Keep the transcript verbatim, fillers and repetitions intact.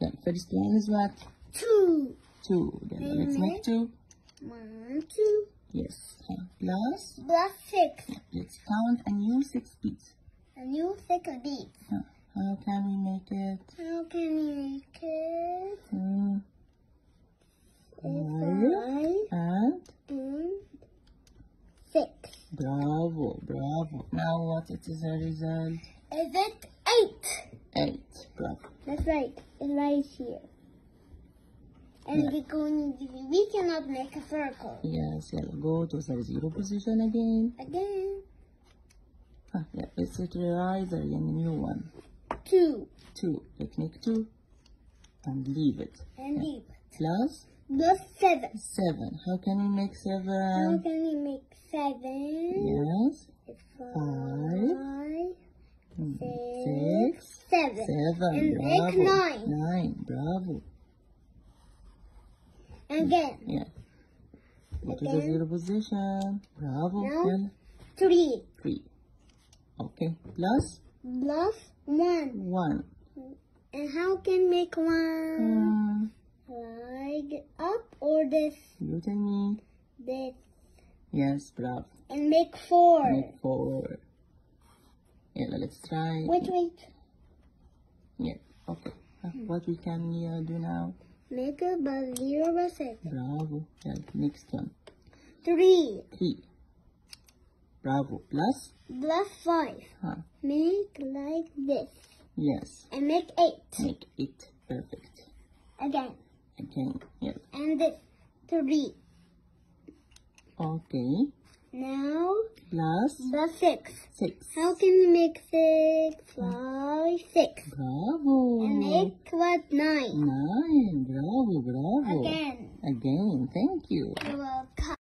Then first one is what? Two. Two. Then mm-hmm. let's make two. One, two. Yes. Plus? Plus six. Yeah, let's count a new six beats. A new six beats. Huh. How can we make it? How can we make it? Hmm. Five. And? And? Six. Bravo, bravo. Now what it is a result? Is it eight? Eight. Bravo. That's right. It's right here. And yeah. we're going to, we cannot make a circle. Yes, yeah. Go to the zero position again. Again. Ah, yeah. It's a eraser and a new one. Two. Two. Let's make two. And leave it. And yeah. leave it. Plus? Plus seven. Seven. How can we make seven? How can we make seven? Yes. It's five. five. Six, six. Seven. Seven. And bravo. Make nine. Nine. Bravo. Again. Yeah. What Again. is the zero position? Bravo. Now, three. Three. Okay. Plus? Plus one. One. And how can make one? Uh, like up or this? You tell me. This. Yes, bravo. And make four. Make four. Yeah, let's try. Wait, wait. Yeah. Okay. Hmm. What we can uh, do now? Make a bus zero by seven. Bravo. Yeah, next one. Three. Three. Bravo. Plus? Plus five. Huh. Make like this. Yes. And make eight. Make eight. Perfect. Again. Again. Yeah. And this. Three. Okay. Now. Plus? Plus six. Six. How can we make six? Five. Six. Bravo. And make what? Nine. Nine. Bravo, bravo. Again. Again. Thank you. You're welcome.